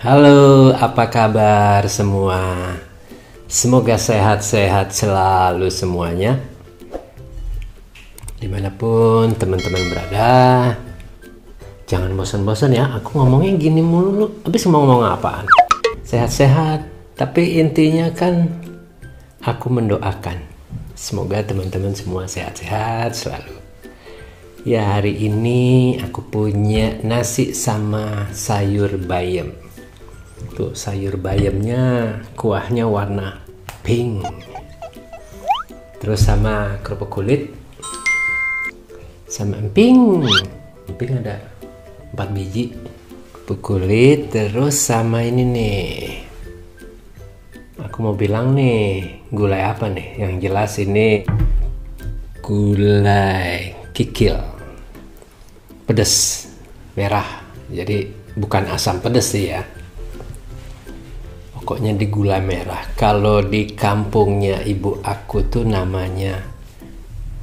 Halo, apa kabar semua? Semoga sehat-sehat selalu semuanya. Dimanapun teman-teman berada, jangan bosan-bosan ya. Aku ngomongnya gini mulu, lu habis mau ngomong apaan? Sehat-sehat, tapi intinya kan aku mendoakan. Semoga teman-teman semua sehat-sehat selalu. Ya, hari ini aku punya nasi sama sayur bayam. Tuh, sayur bayamnya kuahnya warna pink, terus sama kerupuk kulit sama emping ada 4 biji kerupuk kulit, terus sama ini nih, aku mau bilang nih gulai apa nih, yang jelas ini gulai kikil pedas merah, jadi bukan asam pedas sih ya, pokoknya di gulai merah. Kalau di kampungnya ibu aku tuh namanya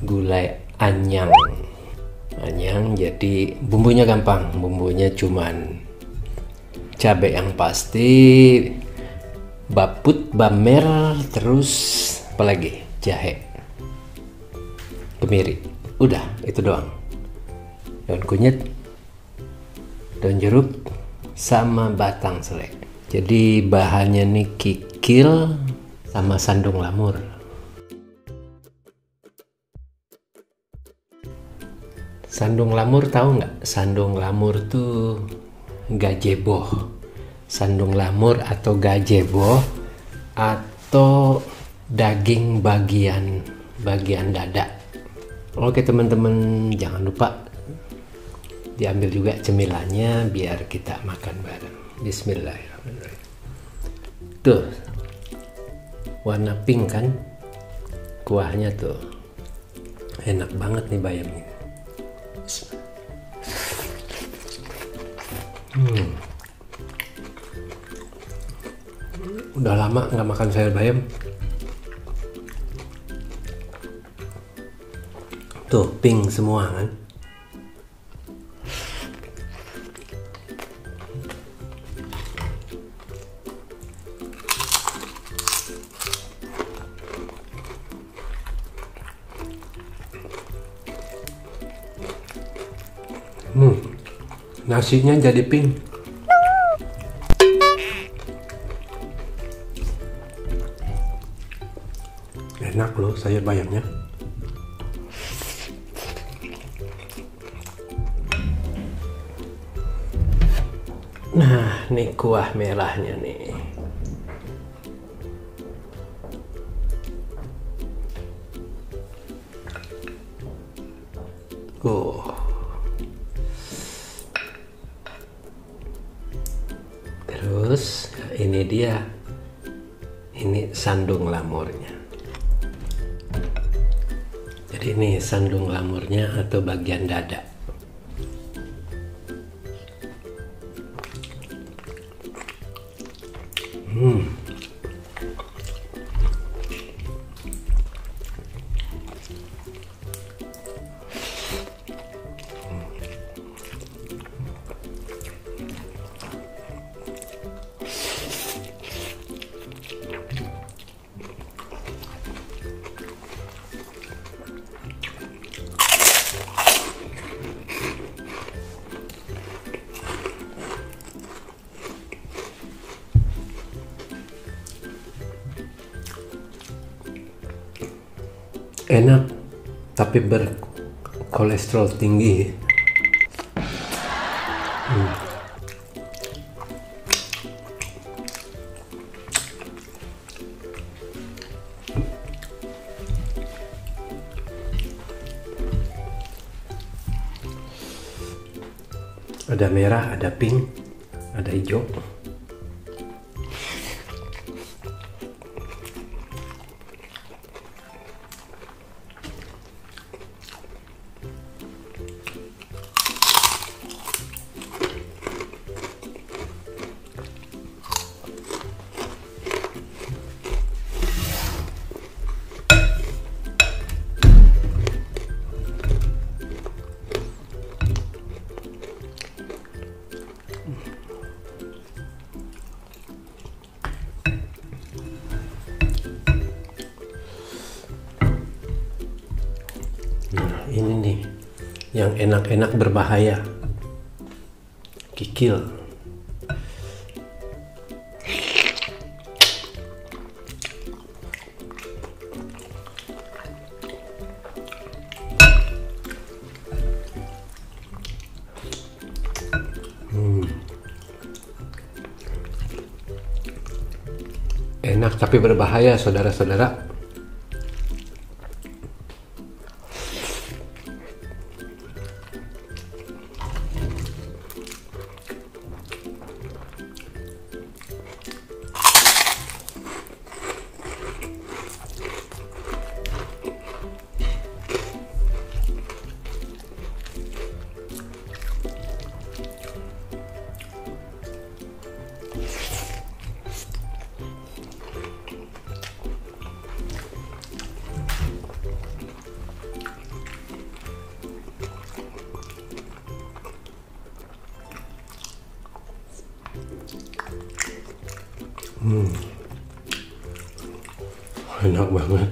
gulai anyang, jadi bumbunya gampang, bumbunya cuman cabai yang pasti, baput, bamer, terus apalagi jahe, kemiri. Udah, itu doang. Daun kunyit, daun jeruk, sama batang serai. Jadi bahannya nih kikil sama sandung lamur. Sandung lamur tahu nggak? Sandung lamur tuh gajebo. Sandung lamur atau gajebo atau daging bagian dada. Oke teman-teman, jangan lupa diambil juga cemilannya biar kita makan bareng. Bismillahirrahmanirrahim. Tuh, warna pink kan kuahnya tuh. Enak banget nih bayamnya. Udah lama nggak makan sayur bayam. Tuh, pink semua kan. Nasinya jadi pink. Enak loh sayur bayamnya. Nah, nih kuah merahnya nih. Oh. Terus ini dia. Ini sandung lamurnya. Jadi ini sandung lamurnya atau bagian dada. Enak, tapi berkolesterol tinggi. Ada merah, ada pink, ada hijau. Ini nih yang enak-enak berbahaya, kikil. Enak tapi berbahaya, saudara-saudara. Enak banget.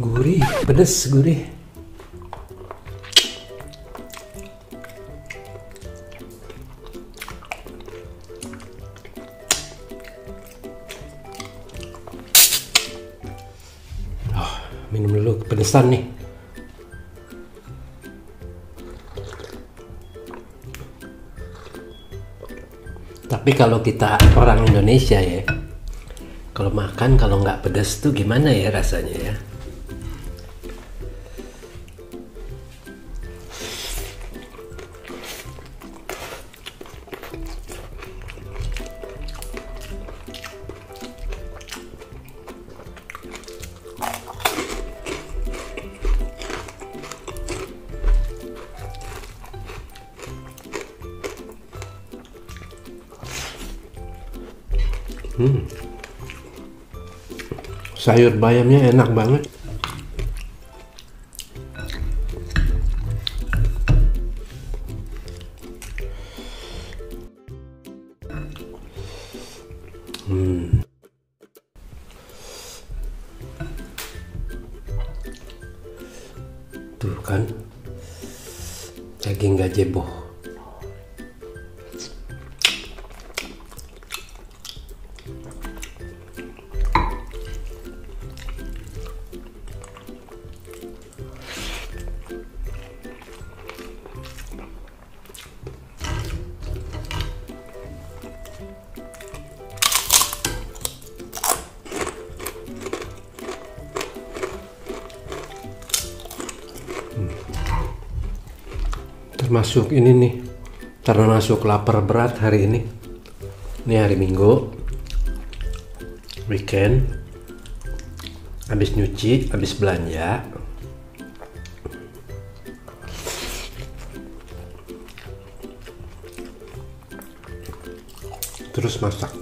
Gurih, pedes, gurih. Oh, minum dulu, kepedesan nih. Tapi kalau kita orang Indonesia ya, kalau makan kalau nggak pedas tuh gimana ya rasanya ya? Sayur bayamnya enak banget. Tuh kan, lagi nggak jeboh. Termasuk ini nih, termasuk lapar berat hari ini. Ini hari Minggu, weekend, habis nyuci, habis belanja. Terus masak.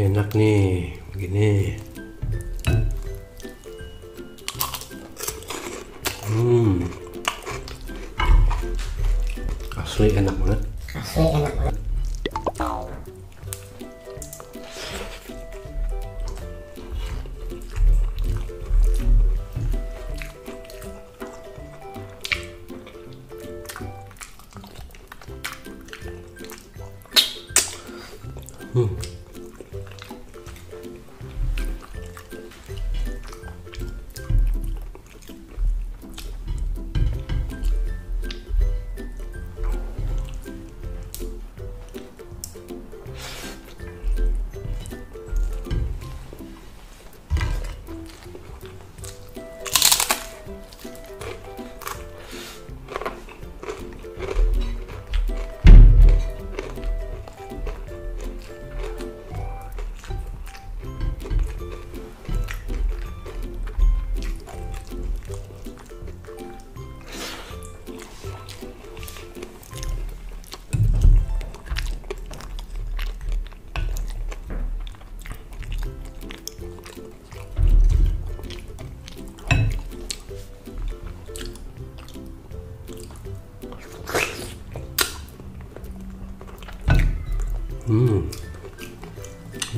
Enak nih, begini. Asli enak banget. Asli enak banget.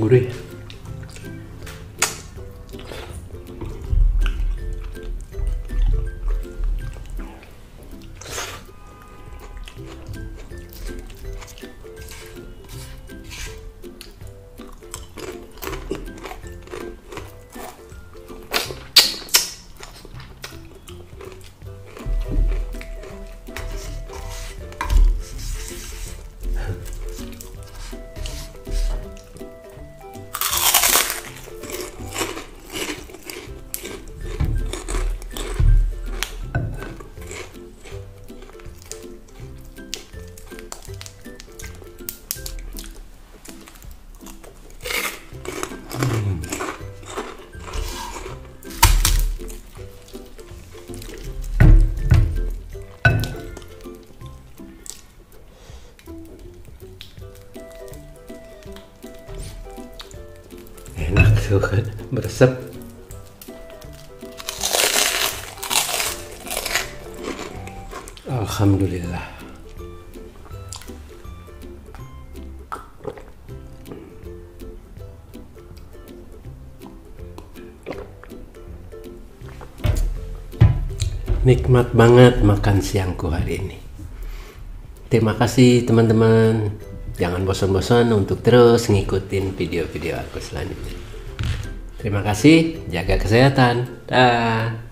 Gurih. tuh kan beresep. Alhamdulillah. Nikmat banget makan siangku hari ini. Terima kasih teman-teman. Jangan bosan-bosan untuk terus ngikutin video-video aku selanjutnya. Terima kasih, jaga kesehatan. Dah.